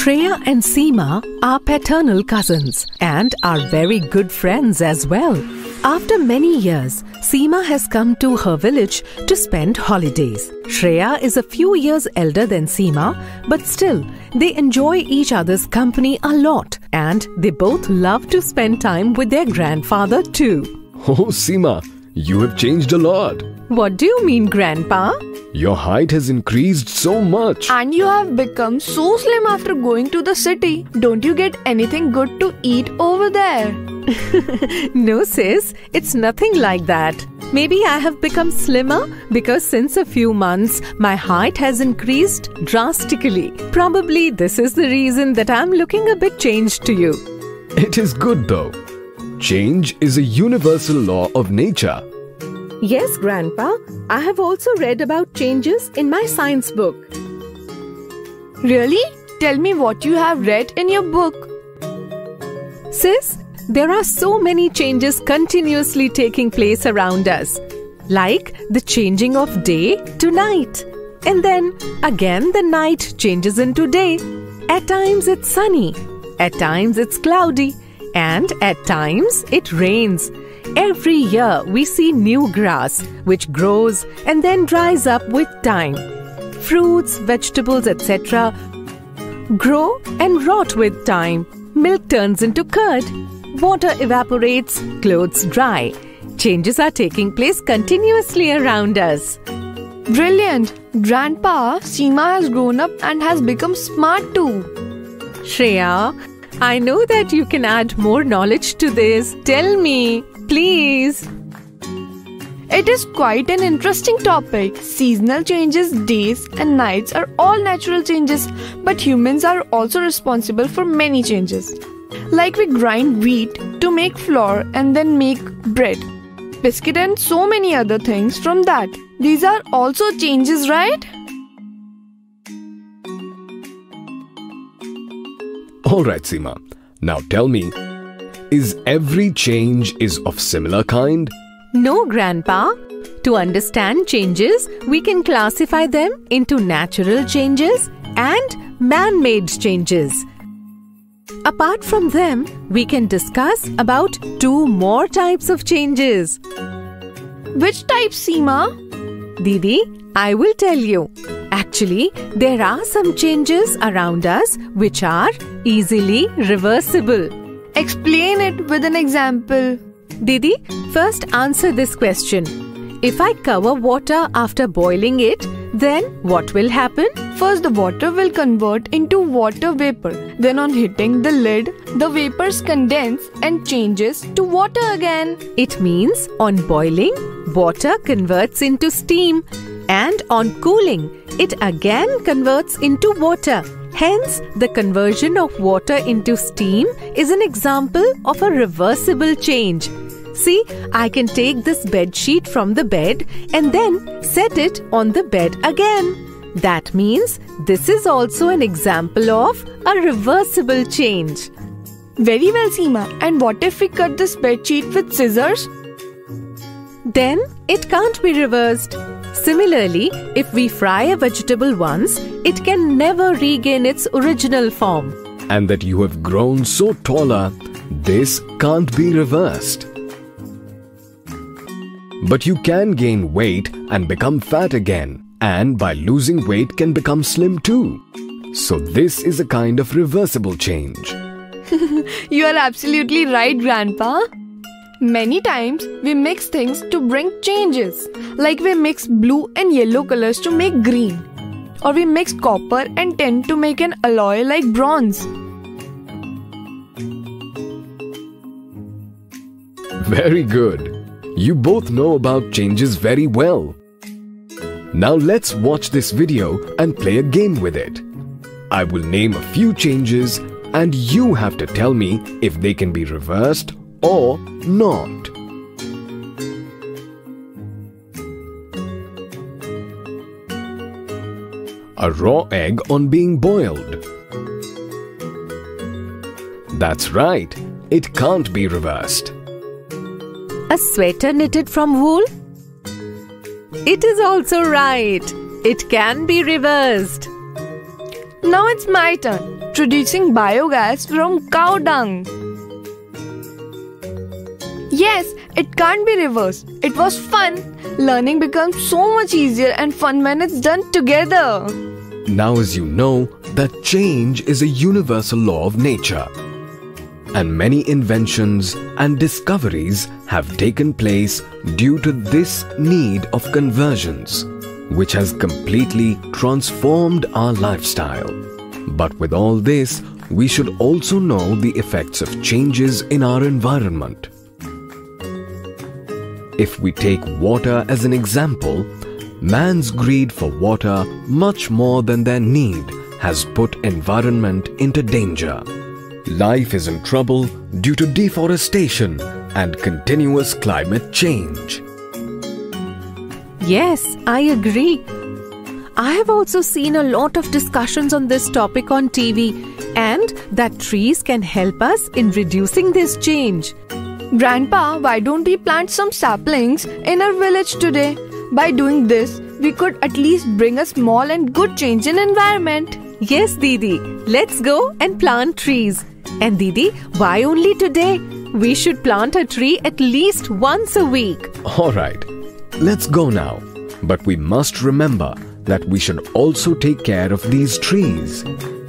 Shreya and Seema are paternal cousins and are very good friends as well. After many years, Seema has come to her village to spend holidays. Shreya is a few years elder than Seema, but still, they enjoy each other's company a lot and they both love to spend time with their grandfather too. Oh, Seema, you have changed a lot. What do you mean, Grandpa? Your height has increased so much. And you have become so slim after going to the city. Don't you get anything good to eat over there? No, sis. It's nothing like that. Maybe I have become slimmer because since a few months, my height has increased drastically. Probably this is the reason that I'm looking a bit changed to you. It is good though. Change is a universal law of nature. Yes, Grandpa. I have also read about changes in my science book. Really? Tell me what you have read in your book. Sis, there are so many changes continuously taking place around us. Like the changing of day to night. And then again the night changes into day. At times it's sunny. At times it's cloudy. And at times it rains. Every year we see new grass which grows and then dries up with time. Fruits, vegetables, etc. grow and rot with time. Milk turns into curd. Water evaporates, clothes dry. Changes are taking place continuously around us. Brilliant! Grandpa, Seema has grown up and has become smart too. Shreya, I know that you can add more knowledge to this. Tell me. Please. It is quite an interesting topic. Seasonal changes, days and nights are all natural changes, but humans are also responsible for many changes. Like we grind wheat to make flour and then make bread, biscuit and so many other things from that. These are also changes, right? Alright, Seema. Now tell me. Is every change is of similar kind? No, Grandpa. To understand changes, we can classify them into natural changes and man-made changes. Apart from them, we can discuss about two more types of changes. Which types, Seema? Didi, I will tell you. Actually, there are some changes around us which are easily reversible. Explain it with an example. Didi, first answer this question. If I cover water after boiling it, then what will happen? First, the water will convert into water vapor. Then on hitting the lid, the vapors condense and changes to water again. It means on boiling, water converts into steam. And on cooling, it again converts into water. Hence, the conversion of water into steam is an example of a reversible change. See, I can take this bed sheet from the bed and then set it on the bed again. That means this is also an example of a reversible change. Very well, Seema. And what if we cut this bed sheet with scissors? Then it can't be reversed. Similarly, if we fry a vegetable once, it can never regain its original form. And that you have grown so taller, this can't be reversed. But you can gain weight and become fat again. And by losing weight can become slim too. So this is a kind of reversible change. You are absolutely right, Grandpa. Many times, we mix things to bring changes. Like we mix blue and yellow colors to make green. Or we mix copper and tin to make an alloy like bronze. Very good. You both know about changes very well. Now let's watch this video and play a game with it. I will name a few changes and you have to tell me if they can be reversed or not. A raw egg on being boiled. That's right, it can't be reversed. A sweater knitted from wool? It is also right, it can be reversed. Now it's my turn, producing biogas from cow dung. Yes, it can't be reversed. It was fun. Learning becomes so much easier and fun when it's done together. Now as you know, that change is a universal law of nature. And many inventions and discoveries have taken place due to this need of conversions, which has completely transformed our lifestyle. But with all this, we should also know the effects of changes in our environment. If we take water as an example, man's greed for water much more than their need has put environment into danger. Life is in trouble due to deforestation and continuous climate change. Yes, I agree. I have also seen a lot of discussions on this topic on TV, and that trees can help us in reducing this change. Grandpa, why don't we plant some saplings in our village today? By doing this, we could at least bring a small and good change in environment. Yes, Didi, let's go and plant trees. And Didi, why only today? We should plant a tree at least once a week. All right, let's go now. But we must remember that we should also take care of these trees.